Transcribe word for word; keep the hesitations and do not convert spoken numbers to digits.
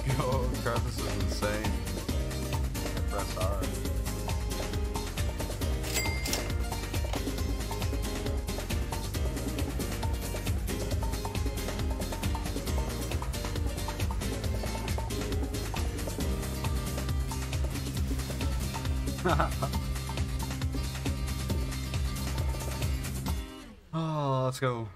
Let's go. Oh god, this is insane. Press R. Oh, let's go.